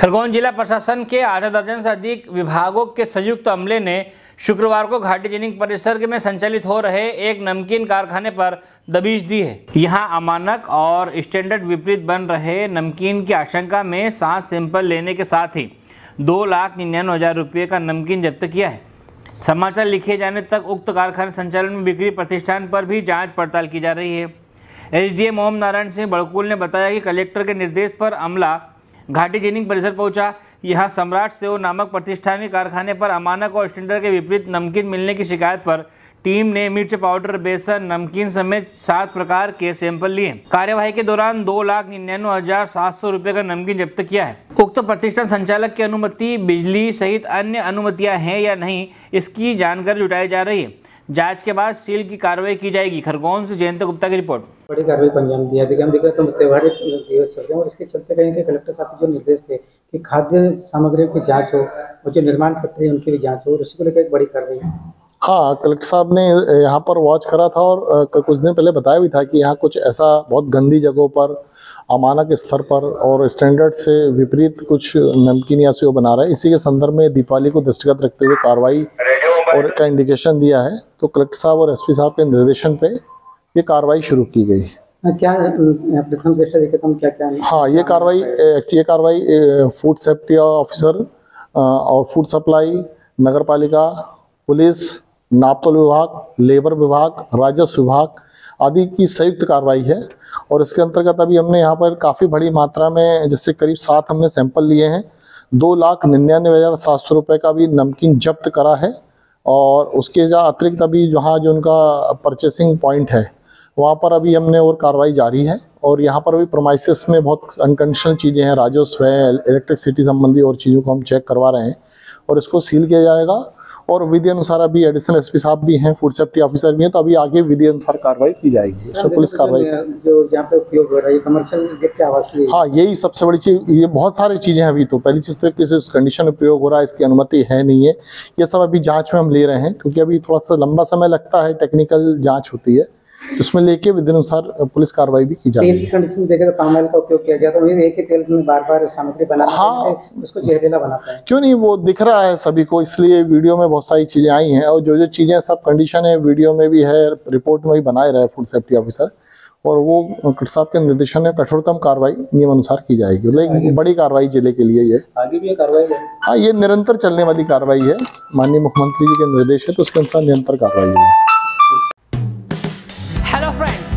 खरगोन जिला प्रशासन के आधा दर्जन से अधिक विभागों के संयुक्त अमले ने शुक्रवार को घाटी जिनिंग परिसर में संचालित हो रहे एक नमकीन कारखाने पर दबिश दी है। यहां अमानक और स्टैंडर्ड विपरीत बन रहे नमकीन की आशंका में 7 सैंपल लेने के साथ ही 2,99,000 रुपये का नमकीन जब्त किया है। समाचार लिखे जाने तक उक्त कारखाना संचालन में बिक्री प्रतिष्ठान पर भी जाँच पड़ताल की जा रही है। एस नारायण सिंह बड़कुल ने बताया कि कलेक्टर के निर्देश पर अमला घाटी जिनिंग परिसर पहुंचा। यहां सम्राट से नामक प्रतिष्ठान के कारखाने पर अमानक और स्टैंडर्ड के विपरीत नमकीन मिलने की शिकायत पर टीम ने मिर्च पाउडर, बेसन, नमकीन समेत 7 प्रकार के सैंपल लिए। कार्यवाही के दौरान 2,99,700 रुपये का नमकीन जब्त किया है। उक्त प्रतिष्ठान संचालक की अनुमति, बिजली सहित अन्य अनुमतियाँ हैं या नहीं, इसकी जानकारी जुटाई जा रही है। जांच के बाद सील की कार्रवाई की जाएगी। खरगोन से जयंत गुप्ता की रिपोर्ट। बड़ी कार्रवाई को अंजाम दिया तो त्यौहार दिवस चल रहे हैं और इसके चलते कहीं के कलेक्टर साहब के जो निर्देश थे कि खाद्य सामग्रियों की जांच हो और जो निर्माण फैक्ट्री है उनकी भी जांच हो, और इसको लेकर एक बड़ी कार्रवाई है। हाँ, कलेक्टर साहब ने यहाँ पर वॉच करा था और कुछ दिन पहले बताया भी था कि यहाँ कुछ ऐसा बहुत गंदी जगहों पर, अमानक स्तर पर और स्टैंडर्ड से विपरीत कुछ नमकीन या सेव बना रहा है। इसी के संदर्भ में दीपावली को दृष्टिगत रखते हुए कार्रवाई और का इंडिकेशन दिया है, तो कलेक्टर साहब और एसपी साहब के निर्देशन पे ये कार्रवाई शुरू की गई। क्या प्रथम से क्या? हाँ, ये कार्रवाई फूड सेफ्टी ऑफिसर और फूड सप्लाई, नगरपालिका, पुलिस, नापतोल विभाग, लेबर विभाग, राजस्व विभाग आदि की संयुक्त कार्रवाई है। और इसके अंतर्गत अभी हमने यहाँ पर काफ़ी बड़ी मात्रा में, जैसे करीब 7 हमने सैंपल लिए हैं, 2,99,700 रुपये का भी नमकीन जब्त करा है। और उसके अतिरिक्त अभी जहाँ जो उनका परचेसिंग पॉइंट है वहाँ पर अभी हमने और कार्रवाई जारी है। और यहाँ पर अभी प्रोमाइसिस में बहुत अनकंडीशनल चीज़ें हैं, राजस्व है, इलेक्ट्रिसिटी संबंधी और चीज़ों को हम चेक करवा रहे हैं और इसको सील किया जाएगा। और विधि अनुसार अभी एडिशनल एसपी साहब भी हैं, फूड सेफ्टी ऑफिसर भी हैं, तो अभी आगे विधि अनुसार कार्रवाई की जाएगी। तो पुलिस कार्रवाई जो यहाँ पे उपयोग हो रहा है कमर्शियल जबकि आवासीय, हाँ यही सबसे बड़ी चीज़। ये बहुत सारी चीज़ें हैं अभी, तो पहली चीज़ तो किस कंडीशन में प्रयोग हो रहा है, इसकी अनुमति है नहीं है, ये सब अभी जाँच में हम ले रहे हैं क्योंकि अभी थोड़ा सा लंबा समय लगता है, टेक्निकल जाँच होती है, उसमें लेके विधि अनुसार पुलिस कार्रवाई भी की जा रही है। तेल की कंडीशन में देखें तो पाम ऑयल का उपयोग किया गया, तो ये एक ही तेल में बार-बार सामग्री बनाते हैं, उसको जहरीला बनाता है। क्यों नहीं, वो दिख रहा है सभी को, इसलिए वीडियो में बहुत सारी चीजें आई हैं और जो जो चीजें सब कंडीशन है वीडियो में भी है, रिपोर्ट में भी बनाए रहे फूड सेफ्टी ऑफिसर, और वो कलेक्टर साहब के निर्देशन में कठोरतम कार्रवाई नियमानुसार की जाएगी। मतलब बड़ी कार्रवाई जिले के लिए, ये आगे भी कार्रवाई है। हाँ, ये निरंतर चलने वाली कार्रवाई है, माननीय मुख्यमंत्री जी के निर्देश है तो उसके अनुसार निरंतर कार्रवाई है। Hello friends,